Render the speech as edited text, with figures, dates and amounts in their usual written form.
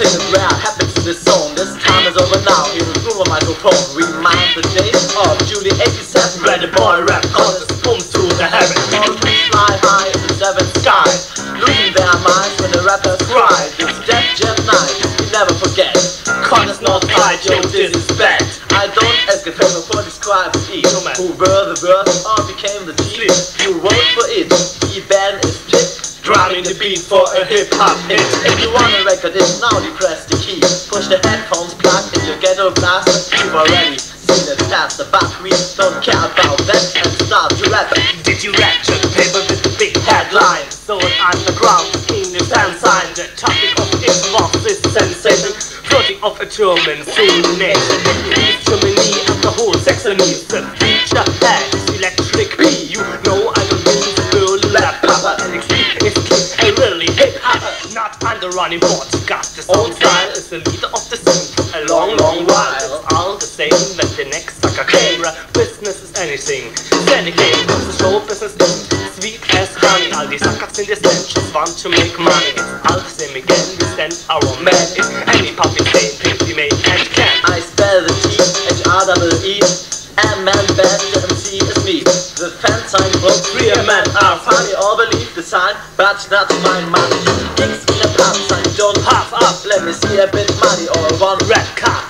Something is rare happens to this song. This time is over now. Here is rumor microphone. Remind the days of Julie 87. Ready boy rap causes boom to the heaven. Mortals fly high in the seventh sky, losing their minds when the rappers cry. This dead jet night we never forget. Con is not high, Joe this is bad. I don't ask a favor for describe it. Who were the words or became the chief? You wrote for it. The band is tipped, drumming the beat for a hip-hop hit. If you want a record in, now you press the key. Push the headphones, plug in your ghetto blaster. You've already seen it faster, but we don't care about that and start to rap. Did you rapture the paper with the big headline? So an underground scheme is unsigned. The topic of it involves this sensation, floating off a German soon nation. It's Germany and the whole Saxony. The feature head is electric B. You know I don't mean the girl that papa and not on the running board, got the old style is the leader of the scene for a long, long while. It's all the same as the next sucker camera. Business is anything, any game. The show business is sweet as honey. All these suckers in this land just want to make money. It's all the same again, we stand our man. If any public saying things we may and can. I spell the T, H-R-E-E, M-Man, bad, the MC is me. The fan sign from 3M-Men are funny or believe the sign, but that's my money. Kicks in the pop sign, don't puff up. Let me see a bit of money or one red card.